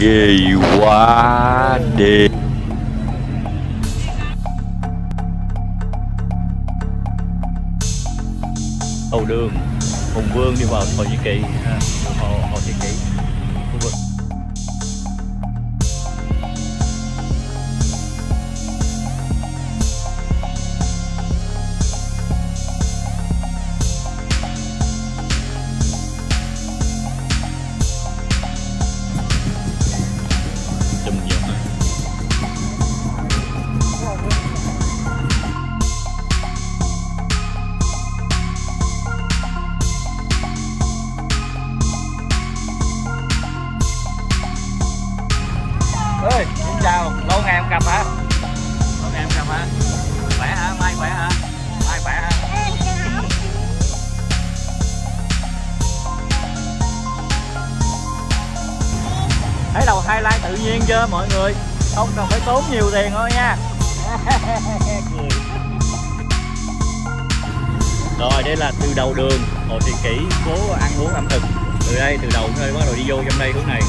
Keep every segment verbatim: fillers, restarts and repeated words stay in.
ghê quá đi. Đầu đường Hùng Vương đi vào Hồ Thị Kỷ, Hồ Thị Kỷ. Ê, xin chào, lâu ngày không gặp hả? Lâu ngày không gặp hả? Khỏe hả? Mai khỏe hả? Mai khỏe hả? Thấy đầu highlight tự nhiên chưa mọi người? Không cần phải tốn nhiều tiền thôi nha. Rồi đây là từ đầu đường Hồ Thị Kỷ, phố ăn uống ẩm thực. Từ đây từ đầu nơi bắt đầu đi vô trong đây hướng này.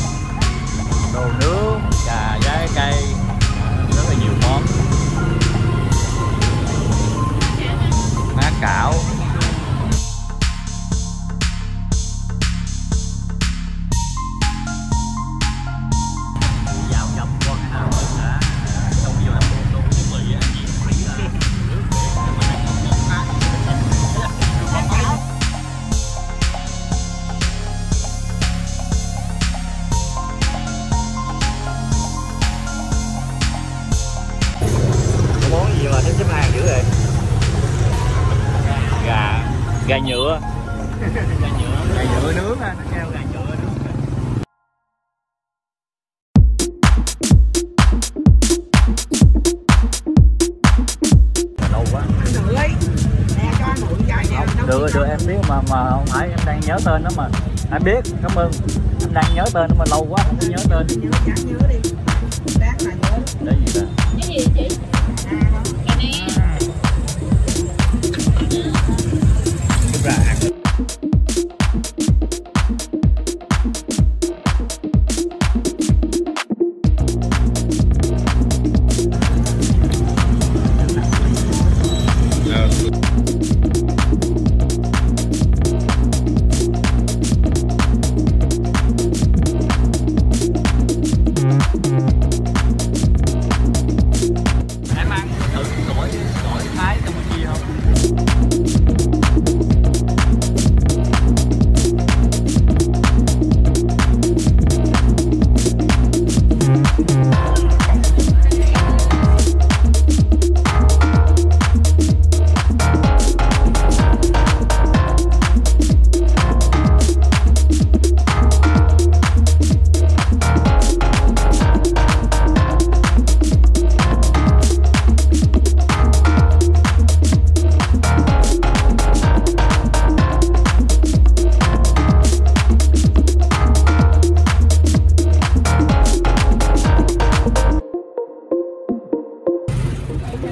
Đồ nướng, trà, trái cây, rất là nhiều món. Má cảo. Dạo dọc qua cái ao nước đã trong vô làm đồ nướng chuẩn bị ăn gì free ra. Gà, gà nhựa. Gà nhựa, gà nhựa nướng ha, nó kêu gà nhựa nướng. Đâu quá. Lấy. Nè cho anh mượn cái nha. Được được em biết mà mà không phải em đang nhớ tên nó mà. Anh biết, cảm ơn. Em đang nhớ tên nó mà lâu quá không có nhớ tên. Nhớ chả nhớ đi. Đáng là nhớ. Cái gì đó. Cái gì chị?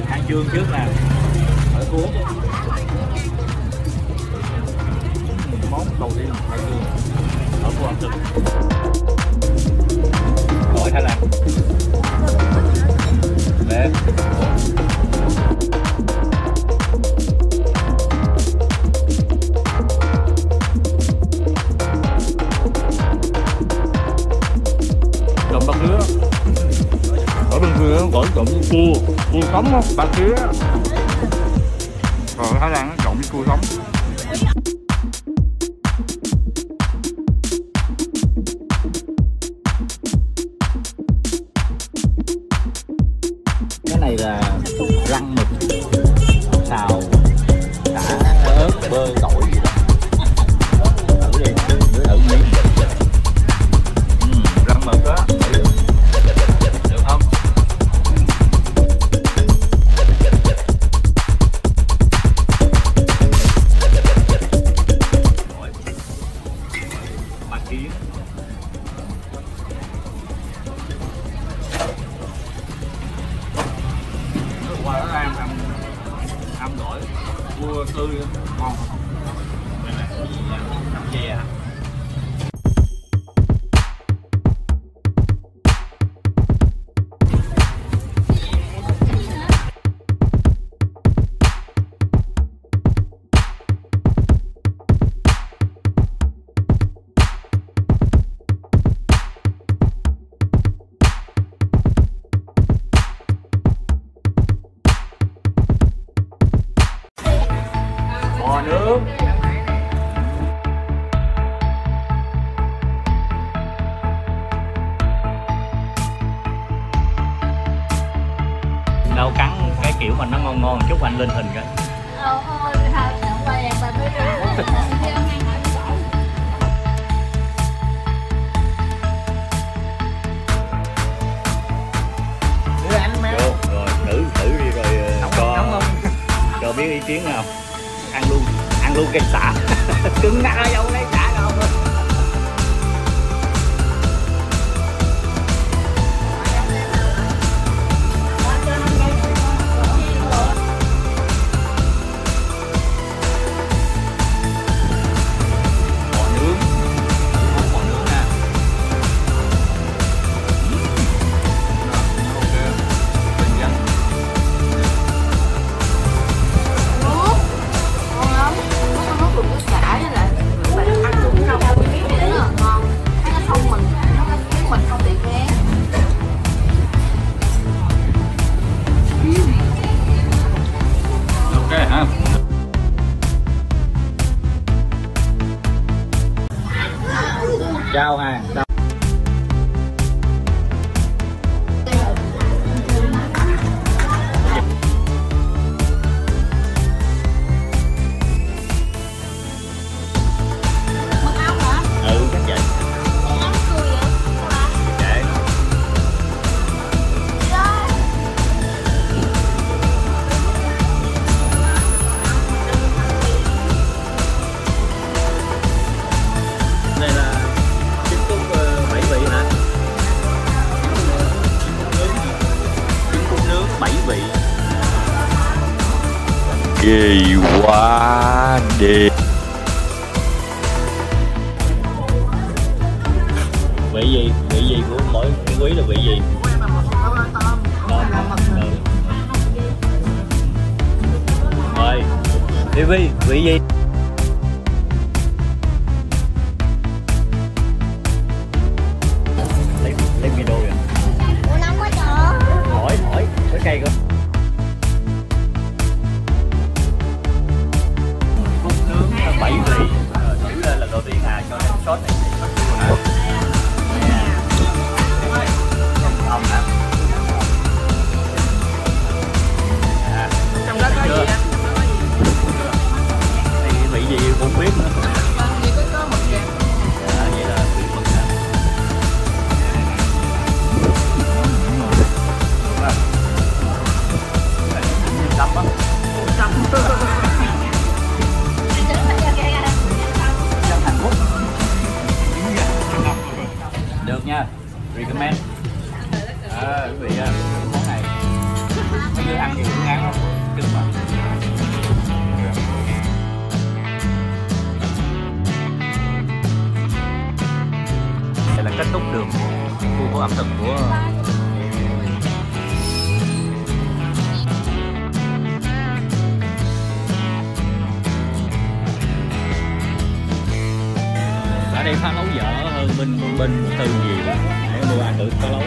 Hải Dương trước là ở cuốn món đầu tiên Hải Dương ở khu ẩm thực gọi Thái Lan đẹp. Trộm bạc nứa ở bình thường gọi trộm cua cua sống không bạc nứa, còn Thái Lan nó trộn với cua sống. Cái này là răng mực xào cả ớt bơ tỏi gì đó. Qua nó ăn ăn ăn đổi cua tươi ngon. Đây là cái gì vậy? Nằm chè hả? đâu cắn cái kiểu mà nó ngon ngon chút anh lên hình rồi. Ờ, thôi, thôi, quay bà cứ biết ý kiến nào ăn luôn ăn luôn cây xả đừng ngã dầu lấy xả đâu giao hàng giao. Ghê quá đi. Vị gì? Vị gì của mỗi quý là vị gì? Của em là mực tôm. Tôm là mực. Rồi, ti vi, vị gì? Lấy lấy video kìa. Ủa nóng quá trời. Hỏi hỏi cái cây coi. Bảy vị thử lên là đầu tiên à cho nên sốt này thì sốt luôn á. Trong đó có gì anh? Thì vị gì cũng biết nữa. Vị có có mực kìa. À vậy là vị mực nè. Đậm á. Đậm. Được nha, recommend. À, quý vị ơi, món này mấy đứa ăn nhiều cũng ngán lắm, cưng mà. Đây là kết thúc đường khu phố ẩm thực của ở đây pha nấu dở hơn bên bên từ gì để mua ăn thử pha nấu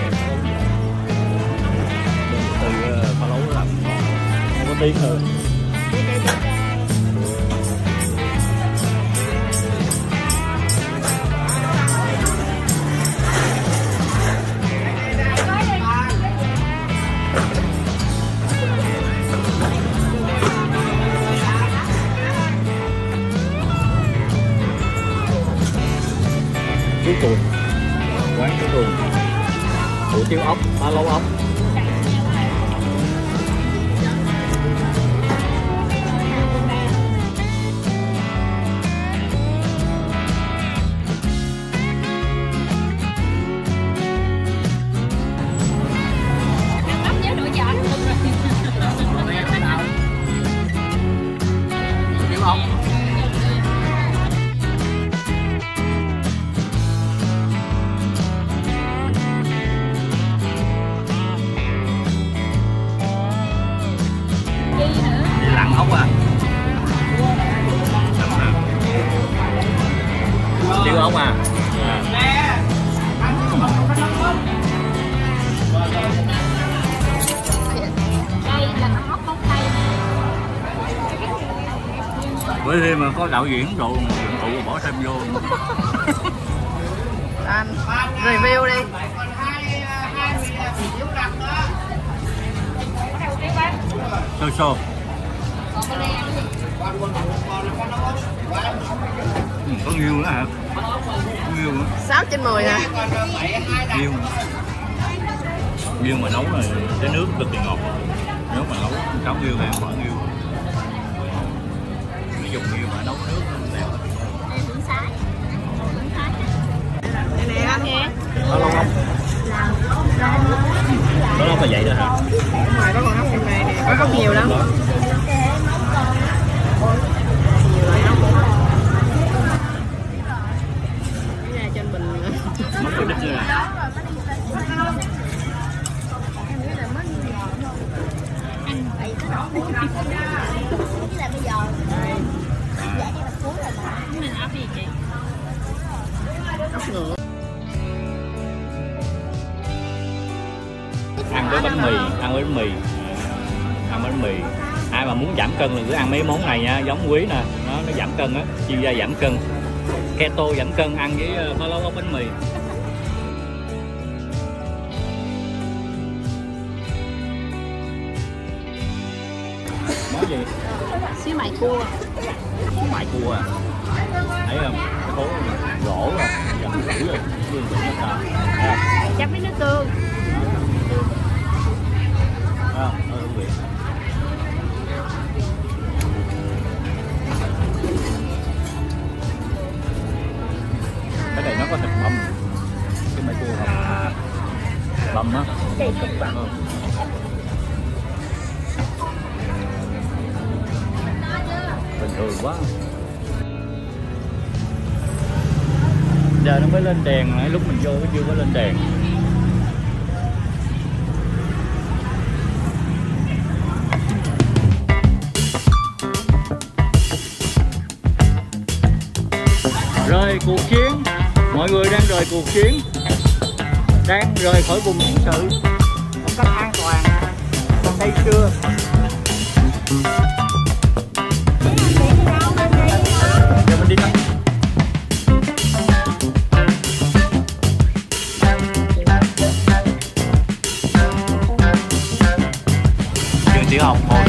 bên từ pha nấu làm không có tiếng hơn. Cuối cùng quán cuối cùng hủ tiếu ốc ba lấu ốc bởi vì mà có đạo diễn đồ tụ bỏ thêm vô. Anh review đi. sôi sôi. Ừ, có nhiều nữa hả? Nhiều nữa. sáu trên mười nè. Nhiều. Nhiều mà nấu rồi cái nước cực kỳ ngọt. Nếu mà nấu cháo nhiều thì bỏ nhiều. Nó dùng nhiều mà nấu nước nó đẹp. Nè nè. Nó lâu không? Nó lâu mà vậy nữa hả? Đúng rồi, nó còn nấu trong này nè, có rất nhiều lắm. Ăn với bánh mì, ăn với bánh mì, ăn với bánh mì. Ai mà muốn giảm cân là cứ ăn mấy món này nha, giống Quý nè, nó nó giảm cân á, chuyên gia giảm cân, keto giảm cân, ăn với phá lấu ốc bánh mì. Món gì? Xíu mại cua. Xíu mại cua à? Thấy không? Phố rổ rồi, dặm dữ rồi, hương vị nó trời. Chấm với nước tương. À, hương vị. Cái này nó có thịt băm, cái mại cua không? Băm á. Thịt băm. Bình thường quá. Giờ nó mới lên đèn, lúc mình vô nó chưa có lên đèn. Rời cuộc chiến, mọi người đang rời cuộc chiến, đang rời khỏi vùng chiến sự, một cách an toàn, say sưa. Giờ mình đi thôi. Học